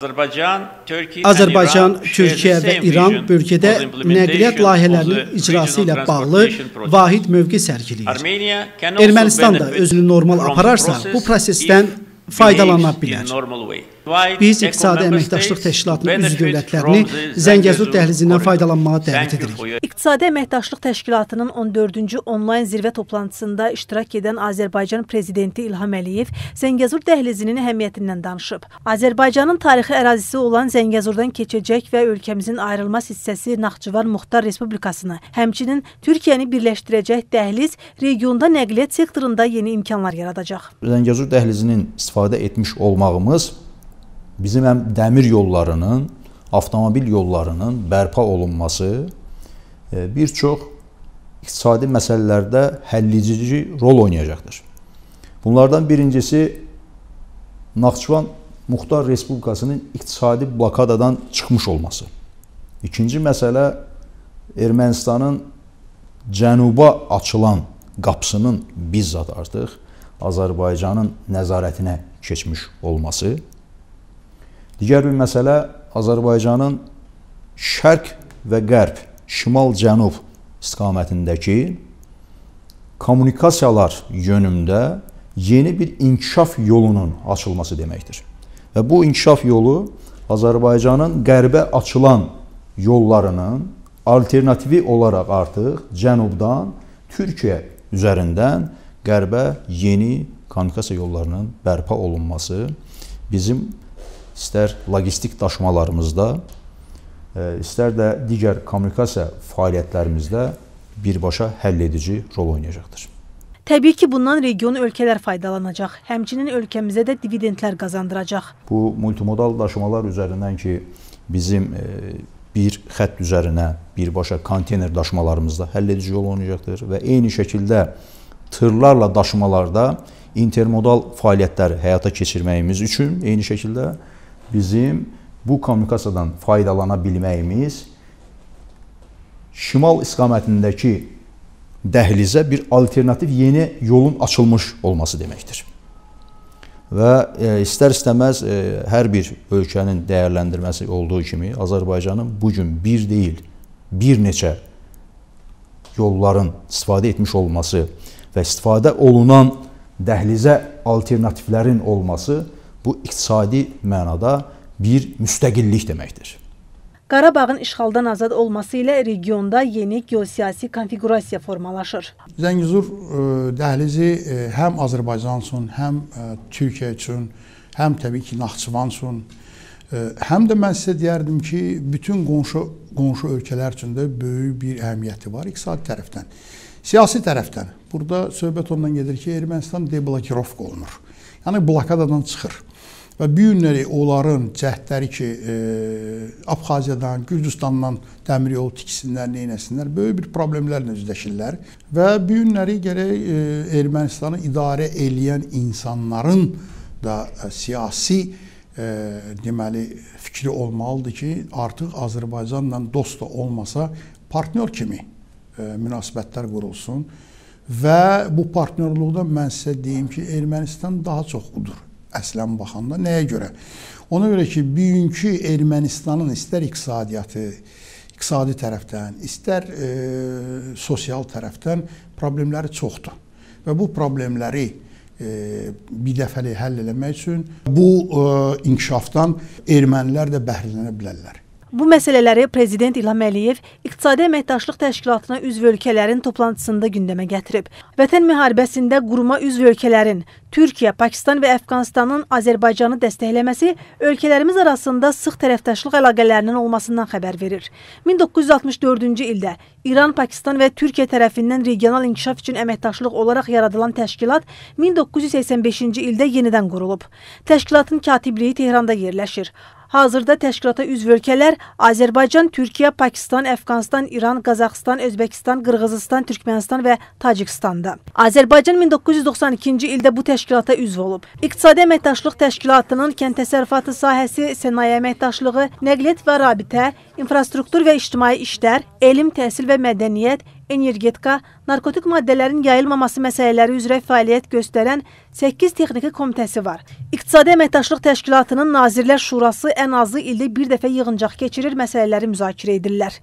Azərbaycan, Türkiyə və İran bölgədə nəqliyyat layihələrinin icrası ilə bağlı vahid mövqe sərgiləyir. Ermənistan da özünü normal apararsa, bu prosesdən faydalana bilər. Biz İqtisadi Əməkdaşlıq Təşkilatının üzv dövlətlərini Zəngəzur dəhlizindən faydalanmağa dəvət edirik. İqtisadi Əməkdaşlıq Təşkilatının 14-cü onlayn zirvə toplantısında iştirak edən Azərbaycan Prezidenti İlham Əliyev Zəngəzur dəhlizinin əhəmiyyətindən danışıb. Azərbaycanın tarixi ərazisi olan Zəngəzurdan keçəcək və ölkəmizin ayrılmaz hissəsi Naxçıvan Muxtar Respublikasını, həmçinin Türkiyəni birləşdirəcək dəhliz regionda nəqliyyat sektorunda yeni imkanlar yaradacaq. Zəngəzur dəhlizinin istifadə etmiş olmağımız bizim həm dəmir yollarının, avtomobil yollarının bərpa olunması bir çox iqtisadi məsələlərdə həlledici rol oynayacaqdır. Bunlardan birincisi, Naxçıvan Muxtar Respublikasının iqtisadi blokadadan çıxmış olması. İkinci məsələ, Ermənistanın cənuba açılan qapısının bizzat artıq Azərbaycanın nəzarətinə keçmiş olması. Digər bir məsələ, Azərbaycanın şərq və qərb, şimal-cənub istiqamətindəki kommunikasiyalar yönümdə yeni bir inkişaf yolunun açılması deməkdir. Və bu inkişaf yolu Azərbaycanın qərbə açılan yollarının alternativi olaraq artıq cənubdan, Türkiyə üzərindən qərbə yeni kommunikasiya yollarının bərpa olunması bizim istər logistik daşımalarımızda, istər də digər kommunikasiya fəaliyyətlərimizdə birbaşa həlledici rol oynayacaqdır. Təbii ki, bundan regionu ölkələr faydalanacaq, həmçinin ölkəmizə də dividendlər qazandıracaq. Bu multimodal daşımalar üzərindən ki, bizim bir xətt üzərinə birbaşa konteyner daşımalarımızda həlledici rol oynayacaqdır və eyni şəkildə tırlarla daşımalarda intermodal fəaliyyətləri həyata keçirməyimiz üçün eyni şəkildə bizim bu kommunikasiyadan faydalana bilməyimiz şimal istiqamətindəki dəhlizə bir alternativ yeni yolun açılmış olması deməkdir. Və istər-istəməz hər bir ölkənin dəyərləndirməsi olduğu kimi Azərbaycanın bugün bir deyil, bir neçə yolların istifadə etmiş olması və istifadə olunan dəhlizə alternativlərin olması bu iqtisadi mənada bir müstəqillik deməkdir. Qarabağın işğaldan azad olması ilə regionda yeni geosiyasi konfigurasiya formalaşır. Zəngəzur dəhlizi həm Azərbaycan üçün, həm Türkiyə üçün, həm təbii ki Naxçıvan üçün, həm də mən sizə deyərdim ki, bütün qonşu ölkələr üçün də böyük bir əhəmiyyəti var iqtisadi tərəfdən. Siyasi tərəfdən. Burada söhbət ondan gedir ki, Ermənistan deblokirovka olunur. Yəni blokadadan çıxır. Və bugünləri onların cəhdləri ki, Abxaziyadan, Gürcistandan dəmir yolu tiksinlər, neynəsinlər, böyük bir problemlərlə üzləşirlər. Və bugünləri gərək Ermənistanı idarə eləyən insanların da siyasi deməli, fikri olmalıdır ki, artıq Azərbaycanla dost da olmasa partnyor kimi münasibətlər qurulsun. Və bu partnerluqda mən sizə deyim ki, Ermənistan daha çox udur əslən baxanda. Nəyə görə? Ona görə ki, bugünkü Ermənistanın istər iqtisadiyyatı, iqtisadi tərəfdən, istər sosial tərəfdən problemləri çoxdur. Və bu problemləri bir dəfəli həll eləmək üçün bu inkişafdan ermənilər də bəhrələnə bilərlər. Bu məsələləri Prezident İlham Əliyev İqtisadi Əməkdaşlıq Təşkilatına üzv ölkələrin toplantısında gündəmə gətirib. Vətən müharibəsində quruma üzv ölkələrin, Türkiyə, Pakistan və Əfqanistanın Azərbaycanı dəstəkləməsi ölkələrimiz arasında sıx tərəfdaşlıq əlaqələrinin olmasından xəbər verir. 1964-cü ildə İran, Pakistan və Türkiyə tərəfindən regional inkişaf üçün əməkdaşlıq olaraq yaradılan təşkilat 1985-ci ildə yenidən qurulub. Təşkilatın katibliyi Tehranda yerləşir. Hazırda təşkilata üzv ölkələr Azərbaycan, Türkiyə, Pakistan, Əfqanistan, İran, Qazaxıstan, Özbəkistan, Qırğızıstan, Türkmənistan və Tacikistanda. Azərbaycan 1992-ci ildə bu təşkilata üzv olub. İqtisadi Əməkdaşlıq Təşkilatının kənd təsərrüfatı sahəsi, sənaye əməkdaşlığı, nəqliyyat və rabitə, infrastruktur və ictimai işlər, elm, təhsil və mədəniyyət, energetika, narkotik maddələrin yayılmaması məsələləri üzrə fəaliyyət göstərən 8 texniki komitəsi var. İqtisadi Əməkdaşlıq Təşkilatının Nazirlər Şurası ən azı ildə bir dəfə yığıncaq keçirir, məsələləri müzakirə edirlər.